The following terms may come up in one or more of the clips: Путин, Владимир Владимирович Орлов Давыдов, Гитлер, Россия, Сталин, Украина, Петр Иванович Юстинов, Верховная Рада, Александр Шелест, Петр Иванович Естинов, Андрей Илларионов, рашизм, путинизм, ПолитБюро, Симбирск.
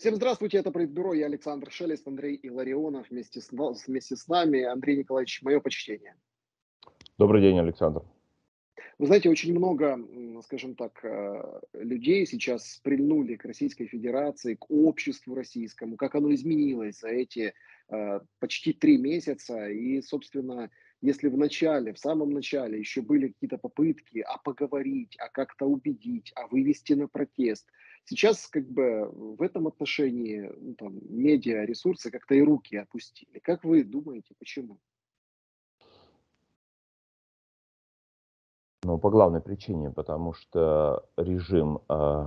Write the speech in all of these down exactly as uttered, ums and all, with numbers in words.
Всем здравствуйте, это ПолитБюро, я Александр Шелест, Андрей Илларионов вместе с, вместе с нами. Андрей Николаевич, мое почтение. Добрый день, Александр. Вы знаете, очень много, скажем так, людей сейчас прильнули к Российской Федерации, к обществу российскому, как оно изменилось за эти почти три месяца. И, собственно, если в начале, в самом начале еще были какие-то попытки а поговорить, а как-то убедить, а вывести на протест, сейчас как бы в этом отношении ну, там, медиа, ресурсы как-то и руки опустили. Как вы думаете, почему? Ну, по главной причине, потому что режим, э,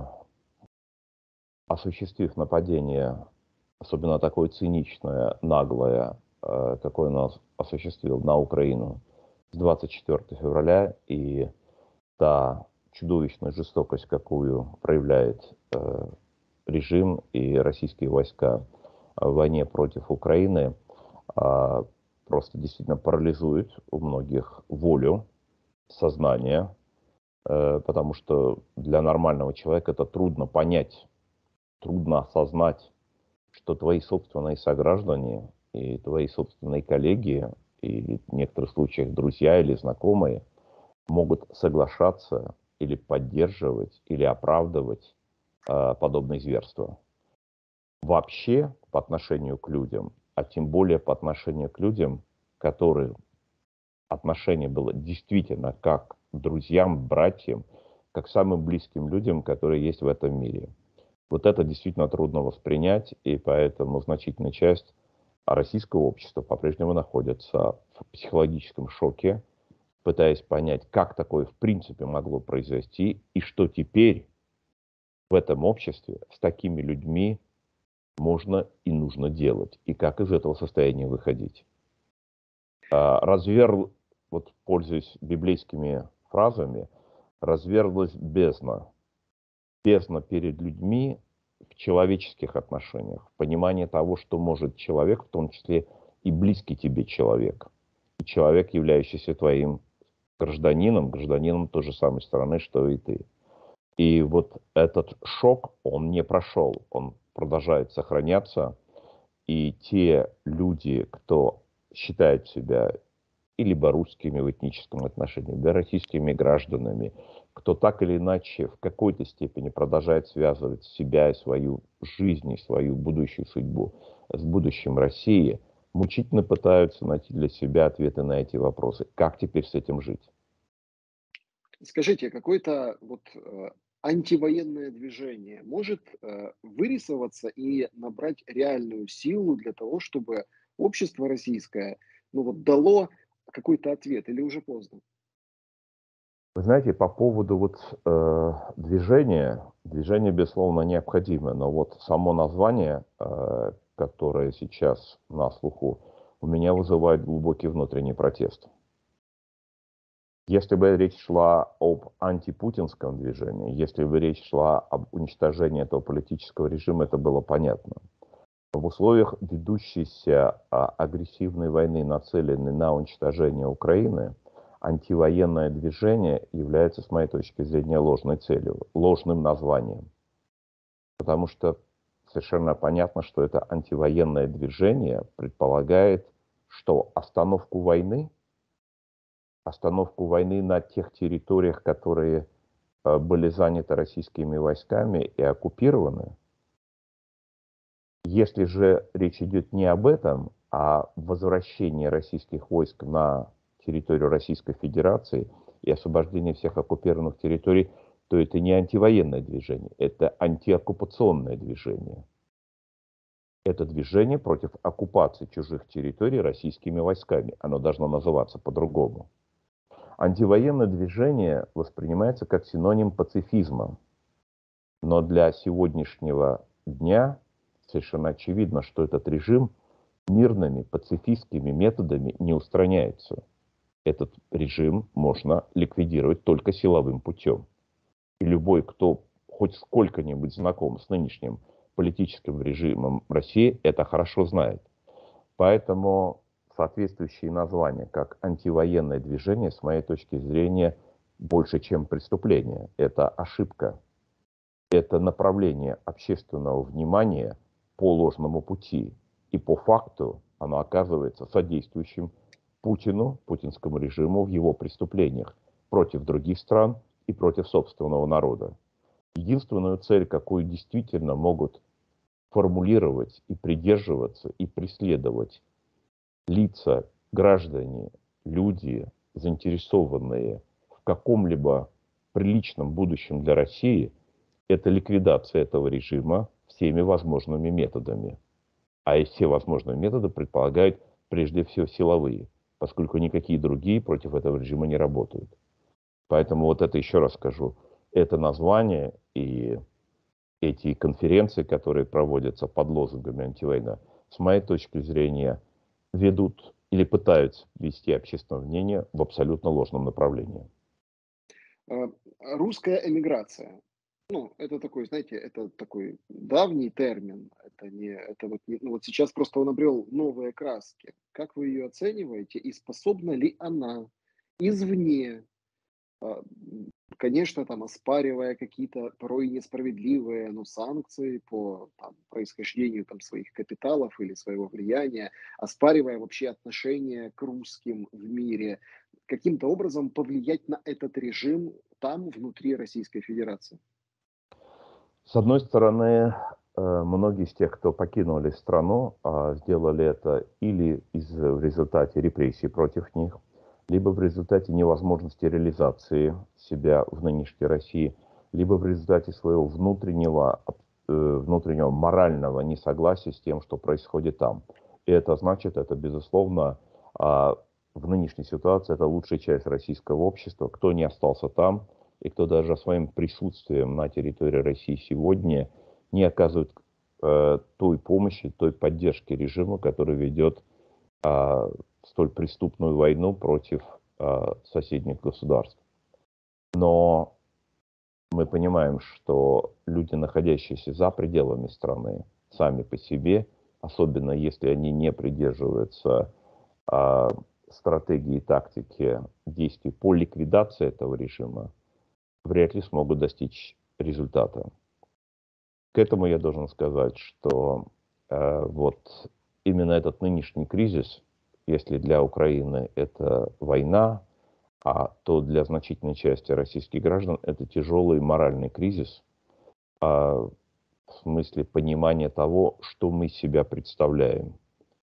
осуществив нападение, особенно такое циничное, наглое, э, какое он осуществил на Украину с двадцать четвёртого февраля, и та чудовищная жестокость, какую проявляет э, режим и российские войска в войне против Украины, э, просто действительно парализует у многих волю, сознание, потому что для нормального человека это трудно понять, трудно осознать, что твои собственные сограждане и твои собственные коллеги, и в некоторых случаях друзья или знакомые, могут соглашаться или поддерживать, или оправдывать подобные зверства. Вообще по отношению к людям, а тем более по отношению к людям, которые... Отношение было действительно как друзьям, братьям, как самым близким людям, которые есть в этом мире. Вот это действительно трудно воспринять, и поэтому значительная часть российского общества по-прежнему находится в психологическом шоке, пытаясь понять, как такое в принципе могло произойти, и что теперь в этом обществе с такими людьми можно и нужно делать, и как из этого состояния выходить. Разверл, вот пользуясь библейскими фразами, разверлась бездна. Бездна перед людьми в человеческих отношениях, в понимании того, что может человек, в том числе и близкий тебе человек, и человек, являющийся твоим гражданином, гражданином той же самой страны, что и ты. И вот этот шок, он не прошел, он продолжает сохраняться, и те люди, кто... считают себя и либо русскими в этническом отношении, да, российскими гражданами, кто так или иначе в какой-то степени продолжает связывать себя и свою жизнь, и свою будущую судьбу с будущим России, мучительно пытаются найти для себя ответы на эти вопросы. Как теперь с этим жить? Скажите, какой-то вот антивоенное движение может вырисоваться и набрать реальную силу для того, чтобы общество российское, ну вот, дало какой-то ответ или уже поздно? Вы знаете, по поводу вот э, движения, движение, безусловно, необходимо, но вот само название, э, которое сейчас на слуху, у меня вызывает глубокий внутренний протест. Если бы речь шла об антипутинском движении, если бы речь шла об уничтожении этого политического режима, это было понятно. В условиях ведущейся агрессивной войны, нацеленной на уничтожение Украины, антивоенное движение является, с моей точки зрения, ложной целью, ложным названием. Потому что совершенно понятно, что это антивоенное движение предполагает, что остановку войны, остановку войны на тех территориях, которые были заняты российскими войсками и оккупированы. Если же речь идет не об этом, а о возвращении российских войск на территорию Российской Федерации и освобождении всех оккупированных территорий, то это не антивоенное движение, это антиоккупационное движение. Это движение против оккупации чужих территорий российскими войсками. Оно должно называться по-другому. Антивоенное движение воспринимается как синоним пацифизма. Но для сегодняшнего дня... совершенно очевидно, что этот режим мирными пацифистскими методами не устраняется. Этот режим можно ликвидировать только силовым путем. И любой, кто хоть сколько-нибудь знаком с нынешним политическим режимом России, это хорошо знает. Поэтому соответствующие названия, как антивоенное движение, с моей точки зрения, больше, чем преступление. Это ошибка. Это направление общественного внимания по ложному пути. И по факту она оказывается содействующим Путину, путинскому режиму в его преступлениях против других стран и против собственного народа. Единственную цель, какую действительно могут формулировать и придерживаться и преследовать лица, граждане, люди, заинтересованные в каком-либо приличном будущем для России, это ликвидация этого режима всеми возможными методами. А и все возможные методы предполагают прежде всего силовые, поскольку никакие другие против этого режима не работают. Поэтому вот это еще раз скажу. Это название и эти конференции, которые проводятся под лозунгами антивойна, с моей точки зрения, ведут или пытаются вести общественное мнение в абсолютно ложном направлении. Русская эмиграция. Ну, это такой, знаете, это такой давний термин. Это не, это вот, не, ну, вот сейчас просто он обрел новые краски. Как вы ее оцениваете и способна ли она извне, конечно, там оспаривая какие-то порой несправедливые, но санкции по там, происхождению там, своих капиталов или своего влияния, оспаривая вообще отношения к русским в мире, каким-то образом повлиять на этот режим там, внутри Российской Федерации? С одной стороны, многие из тех, кто покинули страну, сделали это или из, в результате репрессий против них, либо в результате невозможности реализации себя в нынешней России, либо в результате своего внутреннего, внутреннего морального несогласия с тем, что происходит там. И это значит, это безусловно, в нынешней ситуации это лучшая часть российского общества, кто не остался там, и кто даже своим присутствием на территории России сегодня не оказывает э, той помощи, той поддержки режиму, который ведет э, столь преступную войну против э, соседних государств. Но мы понимаем, что люди, находящиеся за пределами страны, сами по себе, особенно если они не придерживаются э, стратегии и тактики действий по ликвидации этого режима, вряд ли смогут достичь результата. К этому я должен сказать, что э, вот именно этот нынешний кризис, если для Украины это война, а то для значительной части российских граждан это тяжелый моральный кризис, э, в смысле понимания того, что мы себя представляем,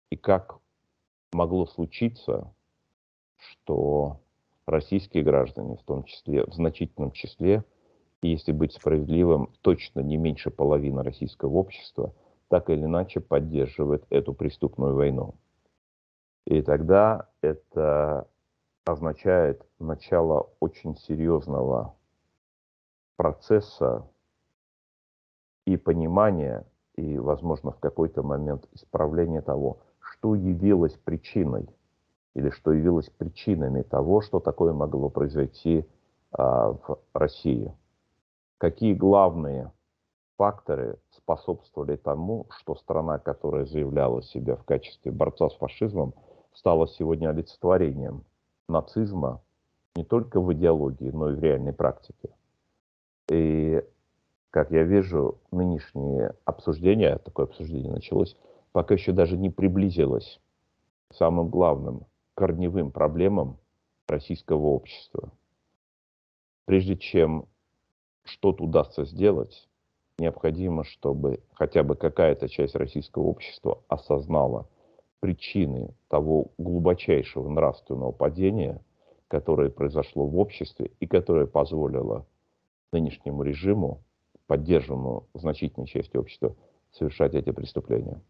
и как могло случиться, что российские граждане, в том числе, в значительном числе, и если быть справедливым, точно не меньше половины российского общества, так или иначе поддерживает эту преступную войну. И тогда это означает начало очень серьезного процесса и понимания, и, возможно, в какой-то момент исправления того, что явилось причиной, или что явилось причинами того, что такое могло произойти а, в России. Какие главные факторы способствовали тому, что страна, которая заявляла себя в качестве борца с фашизмом, стала сегодня олицетворением нацизма не только в идеологии, но и в реальной практике. И, как я вижу, нынешнее обсуждение, такое обсуждение началось, пока еще даже не приблизилось к самым главным корневым проблемам российского общества. Прежде чем что-то удастся сделать, необходимо, чтобы хотя бы какая-то часть российского общества осознала причины того глубочайшего нравственного падения, которое произошло в обществе и которое позволило нынешнему режиму, поддержанному значительной частью общества, совершать эти преступления.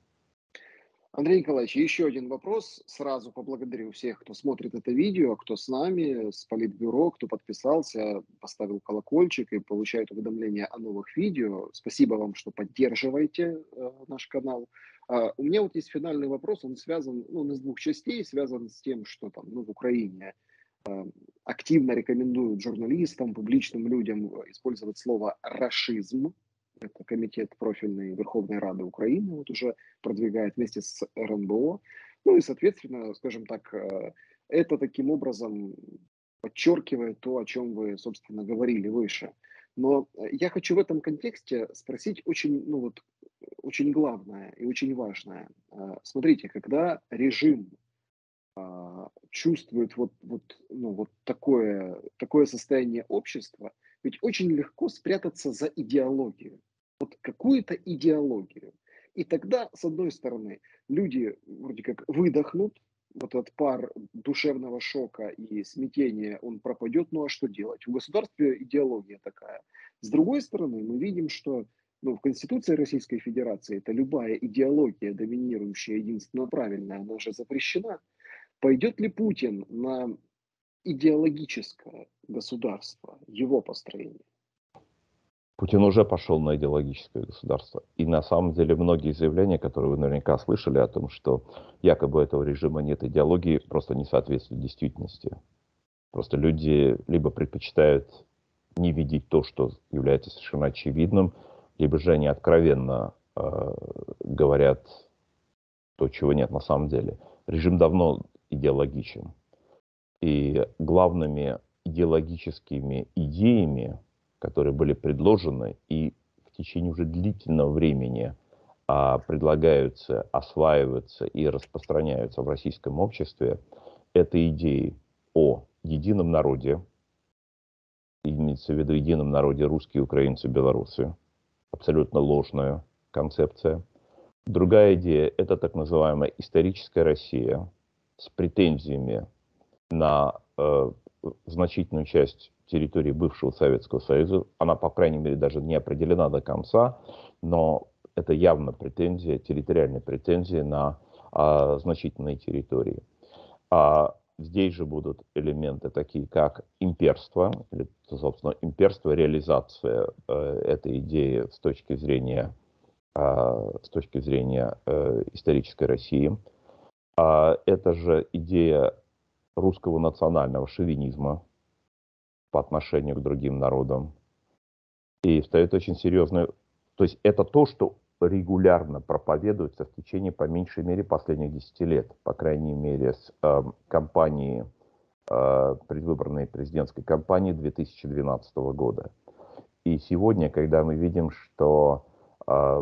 Андрей Николаевич, еще один вопрос. Сразу поблагодарю всех, кто смотрит это видео, кто с нами, с Политбюро, кто подписался, поставил колокольчик и получает уведомления о новых видео. Спасибо вам, что поддерживаете э, наш канал. Э, у меня вот есть финальный вопрос, он связан, ну, он из двух частей, связан с тем, что там, ну, в Украине э, активно рекомендуют журналистам, публичным людям использовать слово «рашизм». Это комитет профильной Верховной Рады Украины вот уже продвигает вместе с эр эн бэ о. Ну и, соответственно, скажем так, это таким образом подчеркивает то, о чем вы, собственно, говорили выше. Но я хочу в этом контексте спросить очень, ну вот, очень главное и очень важное. Смотрите, когда режим чувствует вот, вот, ну, вот такое, такое состояние общества, ведь очень легко спрятаться за идеологию, вот какую-то идеологию. И тогда, с одной стороны, люди вроде как выдохнут, вот этот пар душевного шока и смятения, он пропадет, ну а что делать? У государства идеология такая. С другой стороны, мы видим, что ну, в Конституции Российской Федерации это любая идеология, доминирующая, единственно правильная, она уже запрещена. Пойдет ли Путин на идеологическое государство, его построение? Путин уже пошел на идеологическое государство. И на самом деле многие заявления, которые вы наверняка слышали о том, что якобы этого режима нет идеологии, просто не соответствуют действительности. Просто люди либо предпочитают не видеть то, что является совершенно очевидным, либо же они откровенно э, говорят то, чего нет на самом деле. Режим давно идеологичен. И главными идеологическими идеями, которые были предложены и в течение уже длительного времени а, предлагаются, осваиваются и распространяются в российском обществе, это идеи о едином народе, имеется в виду едином народе русские, украинцы, белорусы, абсолютно ложная концепция. Другая идея – это так называемая историческая Россия с претензиями на э, значительную часть территории бывшего Советского Союза. Она, по крайней мере, даже не определена до конца, но это явно претензия, территориальные претензии на а, значительные территории. А здесь же будут элементы такие, как имперство, или, собственно, имперство, реализация э, этой идеи с точки зрения, э, с точки зрения э, исторической России. А это же идея русского национального шовинизма по отношению к другим народам. И встает очень серьезное... То есть это то, что регулярно проповедуется в течение, по меньшей мере, последних десяти лет. По крайней мере, с э, кампании, э, предвыборной президентской кампании две тысячи двенадцатого года. И сегодня, когда мы видим, что э,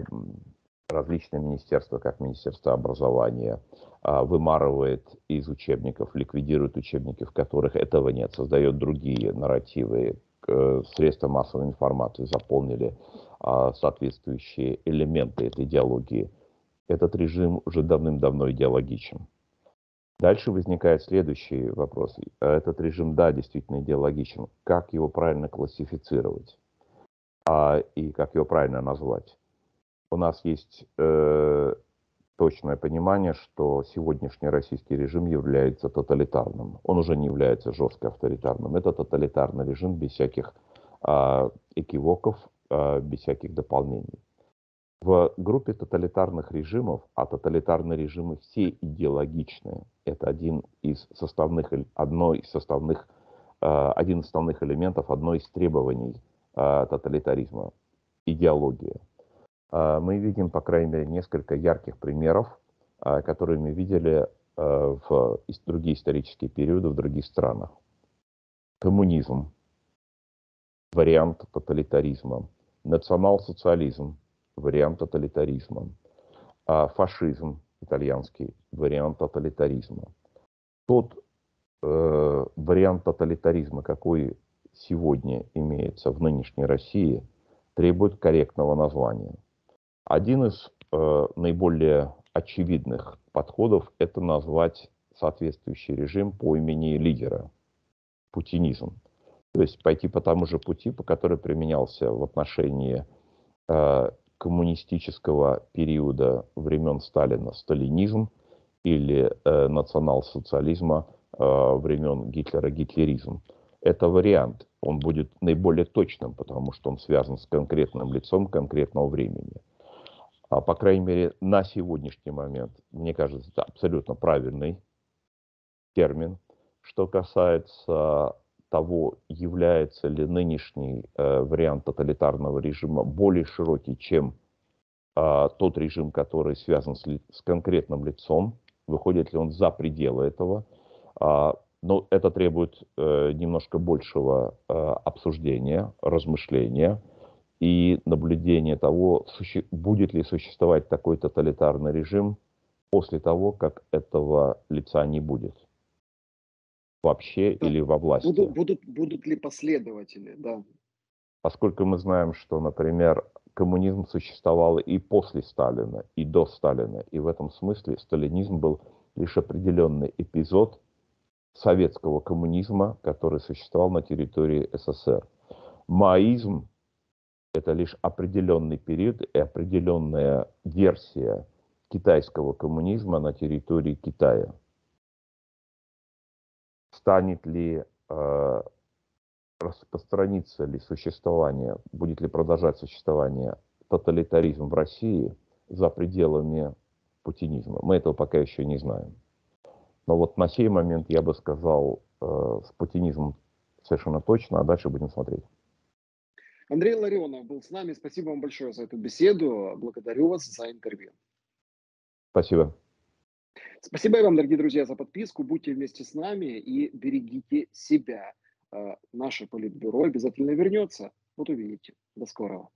различные министерства, как Министерство образования, вымарывает из учебников, ликвидирует учебники, в которых этого нет, создает другие нарративы. Средства массовой информации заполнили соответствующие элементы этой идеологии. Этот режим уже давным-давно идеологичен. Дальше возникает следующий вопрос. Этот режим, да, действительно идеологичен. Как его правильно классифицировать? И как его правильно назвать? У нас есть э, точное понимание, что сегодняшний российский режим является тоталитарным. Он уже не является жестко авторитарным. Это тоталитарный режим без всяких э, экивоков, э, без всяких дополнений. В группе тоталитарных режимов, а тоталитарные режимы все идеологичные, это один из составных, одно из составных, э, один из основных элементов, одно из требований э, тоталитаризма – идеология. Мы видим, по крайней мере, несколько ярких примеров, которые мы видели в другие исторические периоды, в других странах. Коммунизм, вариант тоталитаризма, национал-социализм, вариант тоталитаризма, фашизм, итальянский, вариант тоталитаризма. Тот э, вариант тоталитаризма, какой сегодня имеется в нынешней России, требует корректного названия. Один из э, наиболее очевидных подходов – это назвать соответствующий режим по имени лидера – путинизм. То есть пойти по тому же пути, по который применялся в отношении э, коммунистического периода времен Сталина – сталинизм, или э, национал-социализма э, времен Гитлера – гитлеризм. Это вариант, он будет наиболее точным, потому что он связан с конкретным лицом конкретного времени. По крайней мере, на сегодняшний момент, мне кажется, это абсолютно правильный термин. Что касается того, является ли нынешний э, вариант тоталитарного режима более широкий, чем э, тот режим, который связан с, с конкретным лицом, выходит ли он за пределы этого, э, но это требует э, немножко большего э, обсуждения, размышления. и наблюдение того, будет ли существовать такой тоталитарный режим после того, как этого лица не будет вообще, да, или во власти. Будут, будут, будут ли последователи, да. Поскольку мы знаем, что, например, коммунизм существовал и после Сталина, и до Сталина, и в этом смысле сталинизм был лишь определенный эпизод советского коммунизма, который существовал на территории СССР. Маоизм – это лишь определенный период и определенная версия китайского коммунизма на территории Китая. Станет ли, э, распространится ли существование, будет ли продолжать существование тоталитаризм в России за пределами путинизма? Мы этого пока еще не знаем. Но вот на сей момент я бы сказал, э, с путинизмом совершенно точно, а дальше будем смотреть. Андрей Илларионов был с нами. Спасибо вам большое за эту беседу. Благодарю вас за интервью. Спасибо. Спасибо и вам, дорогие друзья, за подписку. Будьте вместе с нами и берегите себя. Э, наше Политбюро обязательно вернется. Вот увидите. До скорого.